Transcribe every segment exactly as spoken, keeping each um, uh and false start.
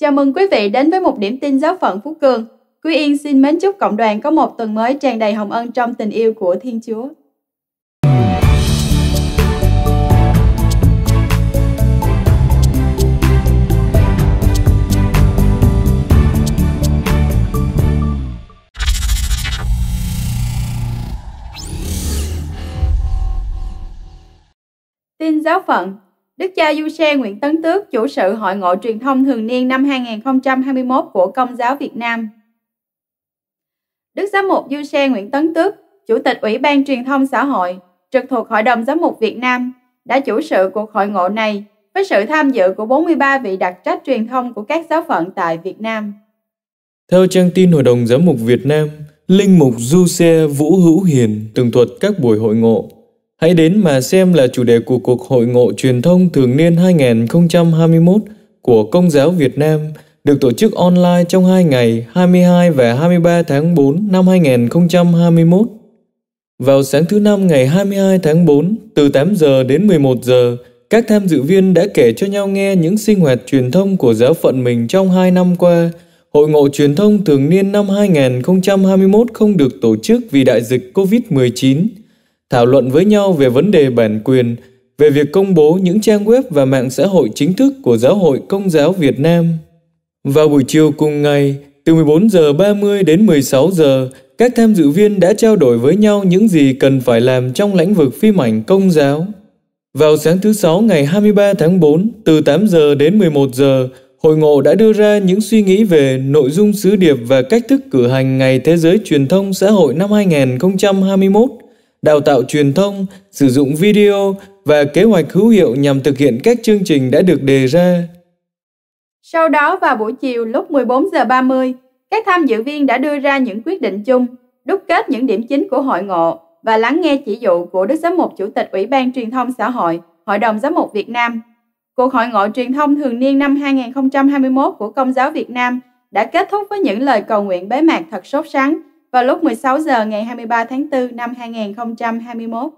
Chào mừng quý vị đến với một điểm tin giáo phận Phú Cường. Quý Yên xin mến chúc cộng đoàn có một tuần mới tràn đầy hồng ân trong tình yêu của Thiên Chúa. Tin giáo phận. Đức cha Giuse Nguyễn Tấn Tước, chủ sự Hội ngộ truyền thông thường niên năm hai nghìn không trăm hai mươi mốt của Công giáo Việt Nam. Đức giám mục Giuse Nguyễn Tấn Tước, Chủ tịch Ủy ban Truyền thông Xã hội, trực thuộc Hội đồng Giám mục Việt Nam, đã chủ sự cuộc hội ngộ này với sự tham dự của bốn mươi ba vị đặc trách truyền thông của các giáo phận tại Việt Nam. Theo trang tin Hội đồng Giám mục Việt Nam, Linh mục Giuse Vũ Hữu Hiền tường thuật các buổi hội ngộ. Hãy đến mà xem là chủ đề của cuộc hội ngộ truyền thông thường niên hai nghìn không trăm hai mươi mốt của Công giáo Việt Nam được tổ chức online trong hai ngày hai mươi hai và hai mươi ba tháng tư năm hai nghìn không trăm hai mươi mốt. Vào sáng thứ Năm ngày hai mươi hai tháng tư, từ tám giờ đến mười một giờ, các tham dự viên đã kể cho nhau nghe những sinh hoạt truyền thông của giáo phận mình trong hai năm qua. Hội ngộ truyền thông thường niên năm hai nghìn không trăm hai mươi mốt không được tổ chức vì đại dịch Covid mười chín. Thảo luận với nhau về vấn đề bản quyền, về việc công bố những trang web và mạng xã hội chính thức của Giáo hội Công giáo Việt Nam. Vào buổi chiều cùng ngày, từ mười bốn giờ ba mươi đến mười sáu giờ, các tham dự viên đã trao đổi với nhau những gì cần phải làm trong lĩnh vực phim ảnh Công giáo. Vào sáng thứ Sáu ngày hai mươi ba tháng tư, từ tám giờ đến mười một giờ, hội ngộ đã đưa ra những suy nghĩ về nội dung sứ điệp và cách thức cử hành Ngày Thế giới Truyền thông Xã hội năm hai nghìn không trăm hai mươi mốt, đào tạo truyền thông, sử dụng video và kế hoạch hữu hiệu nhằm thực hiện các chương trình đã được đề ra. Sau đó vào buổi chiều lúc mười bốn giờ ba mươi, các tham dự viên đã đưa ra những quyết định chung, đúc kết những điểm chính của hội ngộ và lắng nghe chỉ dụ của Đức Giám mục Chủ tịch Ủy ban Truyền thông Xã hội, Hội đồng Giám mục Việt Nam. Cuộc hội ngộ truyền thông thường niên năm hai nghìn không trăm hai mươi mốt của Công giáo Việt Nam đã kết thúc với những lời cầu nguyện bế mạc thật sốt sắng vào lúc mười sáu giờ ngày hai mươi ba tháng tư năm hai nghìn không trăm hai mươi mốt.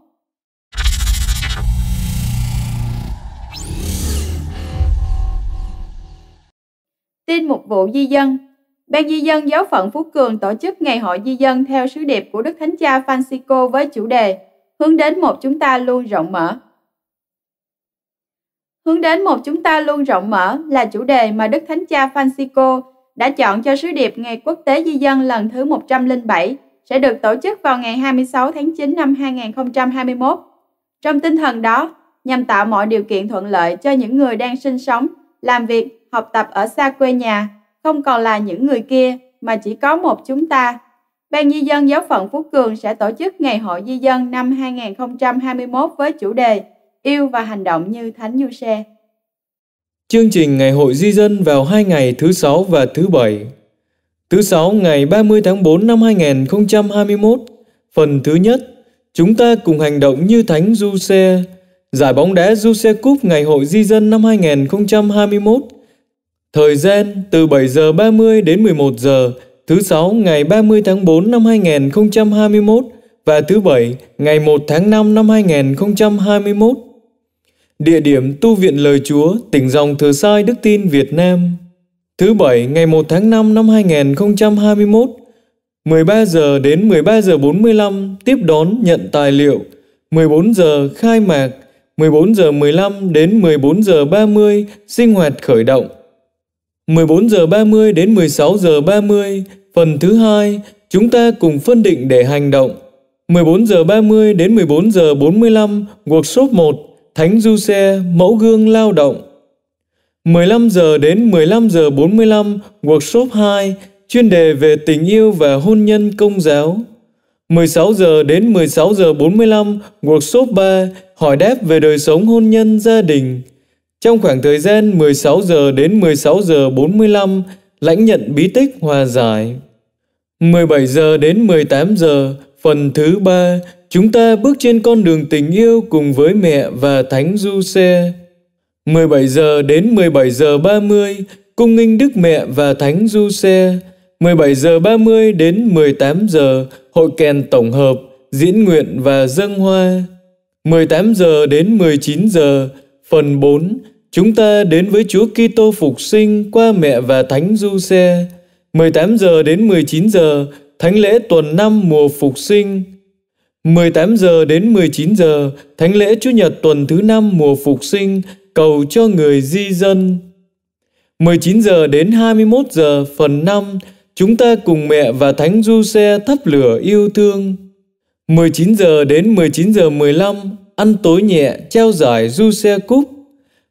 Tin mục vụ di dân. Ban Di Dân Giáo Phận Phú Cường tổ chức ngày hội di dân theo sứ điệp của Đức Thánh Cha Phanxicô với chủ đề Hướng đến một chúng ta luôn rộng mở. Hướng đến một chúng ta luôn rộng mở là chủ đề mà Đức Thánh Cha Phanxicô đã chọn cho sứ điệp Ngày Quốc tế Di dân lần thứ một trăm lẻ bảy sẽ được tổ chức vào ngày hai mươi sáu tháng chín năm hai nghìn không trăm hai mươi mốt. Trong tinh thần đó, nhằm tạo mọi điều kiện thuận lợi cho những người đang sinh sống, làm việc, học tập ở xa quê nhà, không còn là những người kia mà chỉ có một chúng ta, Ban Di Dân Giáo Phận Phú Cường sẽ tổ chức Ngày hội Di dân năm hai nghìn không trăm hai mươi mốt với chủ đề Yêu và hành động như Thánh Giuse. Chương trình Ngày hội Di dân vào hai ngày thứ Sáu và thứ Bảy. Thứ Sáu ngày ba mươi tháng tư năm hai nghìn không trăm hai mươi mốt, phần thứ nhất, chúng ta cùng hành động như Thánh Giuse. Giải bóng đá Jose Cup Ngày hội Di dân năm hai nghìn không trăm hai mươi mốt. Thời gian từ bảy giờ ba mươi đến mười một giờ, thứ Sáu ngày ba mươi tháng tư năm hai nghìn không trăm hai mươi mốt và thứ Bảy ngày một tháng năm năm hai nghìn không trăm hai mươi mốt. Địa điểm Tu Viện Lời Chúa, tỉnh Dòng Thừa Sai Đức Tin Việt Nam. Thứ Bảy ngày một tháng năm năm hai nghìn không trăm hai mươi mốt, mười ba giờ đến mười ba giờ bốn mươi lăm tiếp đón nhận tài liệu, mười bốn giờ khai mạc, mười bốn giờ mười lăm đến mười bốn giờ ba mươi sinh hoạt khởi động, mười bốn giờ ba mươi đến mười sáu giờ ba mươi phần thứ hai, chúng ta cùng phân định để hành động, mười bốn giờ ba mươi đến mười bốn giờ bốn mươi lăm workshop một Thánh Giuse mẫu gương lao động, mười lăm giờ đến mười lăm giờ bốn mươi lăm workshop hai chuyên đề về tình yêu và hôn nhân Công giáo, mười sáu giờ đến mười sáu giờ bốn mươi lăm workshop ba hỏi đáp về đời sống hôn nhân gia đình. Trong khoảng thời gian mười sáu giờ đến mười sáu giờ bốn mươi lăm lãnh nhận bí tích hòa giải. mười bảy giờ đến mười tám giờ phần thứ ba, chúng ta bước trên con đường tình yêu cùng với mẹ và Thánh Giuse. mười bảy giờ đến mười bảy giờ ba mươi cung nghinh Đức Mẹ và Thánh Giuse. mười bảy giờ ba mươi đến mười tám giờ hội kèn tổng hợp, diễn nguyện và dâng hoa. mười tám giờ đến mười chín giờ phần bốn Chúng ta đến với Chúa Kitô phục sinh qua mẹ và Thánh Giuse. mười tám giờ đến mười chín giờ, Thánh lễ tuần năm mùa phục sinh. mười tám giờ đến mười chín giờ, Thánh lễ Chủ nhật tuần thứ năm mùa phục sinh, cầu cho người di dân. mười chín giờ đến hai mươi mốt giờ phần năm, chúng ta cùng mẹ và Thánh Giuse thắp lửa yêu thương. mười chín giờ đến mười chín giờ mười lăm, ăn tối nhẹ, trao giải Jose Cup.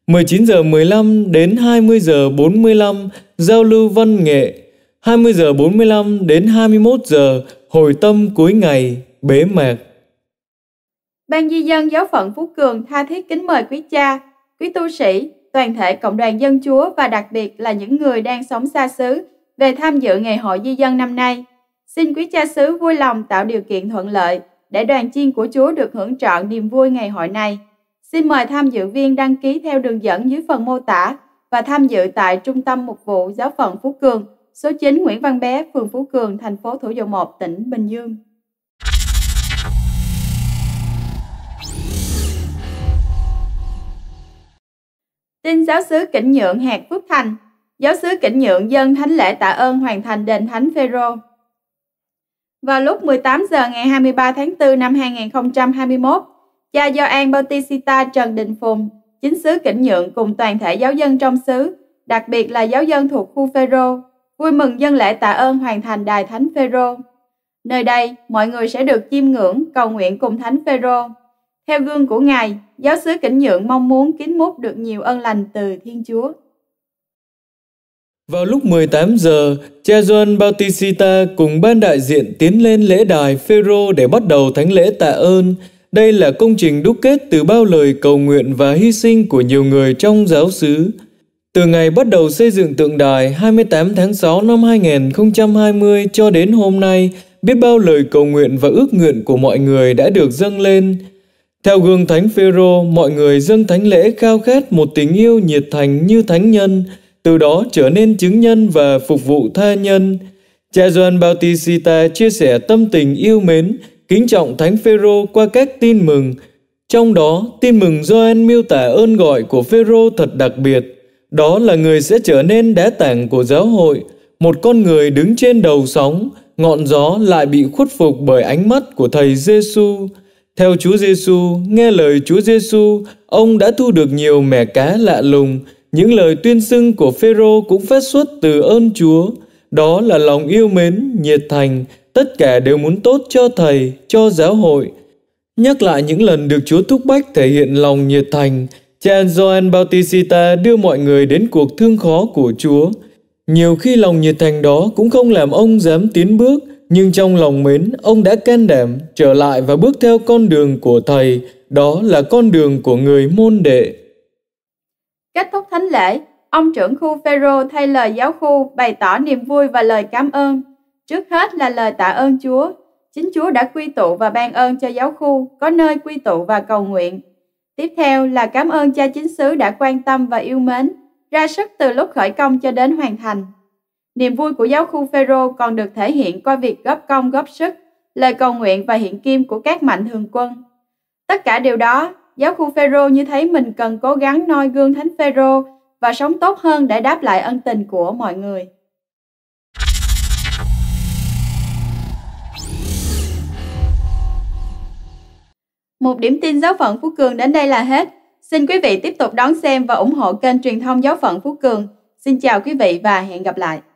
mười chín giờ mười lăm đến hai mươi giờ bốn mươi lăm, giao lưu văn nghệ. hai mươi giờ bốn mươi lăm đến hai mươi mốt giờ, hồi tâm cuối ngày, bế mạc. Ban Di Dân Giáo Phận Phú Cường tha thiết kính mời quý cha, quý tu sĩ, toàn thể cộng đoàn dân Chúa và đặc biệt là những người đang sống xa xứ về tham dự ngày hội di dân năm nay. Xin quý cha xứ vui lòng tạo điều kiện thuận lợi để đoàn chiên của Chúa được hưởng trọn niềm vui ngày hội này. Xin mời tham dự viên đăng ký theo đường dẫn dưới phần mô tả và tham dự tại Trung tâm Mục vụ Giáo phận Phú Cường, số chín Nguyễn Văn Bé, phường Phú Cường, thành phố Thủ Dầu Một, tỉnh Bình Dương. Tin Giáo xứ Kỉnh Nhượng, Hạt Phước Thành. Giáo xứ Kỉnh Nhượng dâng thánh lễ tạ ơn hoàn thành đền Thánh Phêrô. Vào lúc mười tám giờ ngày hai mươi ba tháng tư năm hai nghìn không trăm hai mươi mốt, cha Gioan Bautista Trần Đình Phùng, chính xứ Kỉnh Nhượng cùng toàn thể giáo dân trong xứ, đặc biệt là giáo dân thuộc khu Phêrô, vui mừng dâng lễ tạ ơn hoàn thành đài Thánh Phêrô. Nơi đây, mọi người sẽ được chiêm ngưỡng, cầu nguyện cùng Thánh Phêrô. Theo gương của Ngài, giáo xứ Kỉnh Nhượng mong muốn kín mút được nhiều ân lành từ Thiên Chúa. Vào lúc mười tám giờ, cha Gioan Bautista cùng ban đại diện tiến lên lễ đài Phêrô để bắt đầu thánh lễ tạ ơn. Đây là công trình đúc kết từ bao lời cầu nguyện và hy sinh của nhiều người trong giáo xứ. Từ ngày bắt đầu xây dựng tượng đài hai mươi tám tháng sáu năm hai nghìn không trăm hai mươi cho đến hôm nay, biết bao lời cầu nguyện và ước nguyện của mọi người đã được dâng lên. Theo gương Thánh Phêrô, mọi người dâng thánh lễ khao khát một tình yêu nhiệt thành như thánh nhân, từ đó trở nên chứng nhân và phục vụ tha nhân. Cha Gioan Bautista chia sẻ tâm tình yêu mến, kính trọng Thánh Phêrô qua các tin mừng. Trong đó, tin mừng Gioan miêu tả ơn gọi của Phêrô thật đặc biệt. Đó là người sẽ trở nên đá tảng của giáo hội, một con người đứng trên đầu sóng, ngọn gió lại bị khuất phục bởi ánh mắt của Thầy Giê-xu. Theo Chúa Giê-xu, nghe lời Chúa Giê-xu, ông đã thu được nhiều mẻ cá lạ lùng. Những lời tuyên xưng của Phêrô cũng phát xuất từ ơn Chúa. Đó là lòng yêu mến, nhiệt thành, tất cả đều muốn tốt cho Thầy, cho giáo hội. Nhắc lại những lần được Chúa thúc bách thể hiện lòng nhiệt thành, cha Gioan Bautista đưa mọi người đến cuộc thương khó của Chúa. Nhiều khi lòng nhiệt thành đó cũng không làm ông dám tiến bước, nhưng trong lòng mến, ông đã can đảm trở lại và bước theo con đường của Thầy, đó là con đường của người môn đệ. Kết thúc thánh lễ, ông trưởng khu Phêrô thay lời giáo khu bày tỏ niềm vui và lời cảm ơn. Trước hết là lời tạ ơn Chúa. Chính Chúa đã quy tụ và ban ơn cho giáo khu, có nơi quy tụ và cầu nguyện. Tiếp theo là cảm ơn cha chính xứ đã quan tâm và yêu mến, ra sức từ lúc khởi công cho đến hoàn thành. Niềm vui của giáo khu Phêrô còn được thể hiện qua việc góp công góp sức, lời cầu nguyện và hiện kim của các mạnh thường quân. Tất cả điều đó, giáo khu Phêrô như thấy mình cần cố gắng noi gương Thánh Phêrô và sống tốt hơn để đáp lại ân tình của mọi người. Một điểm tin Giáo phận Phú Cường đến đây là hết. Xin quý vị tiếp tục đón xem và ủng hộ kênh Truyền thông Giáo phận Phú Cường. Xin chào quý vị và hẹn gặp lại.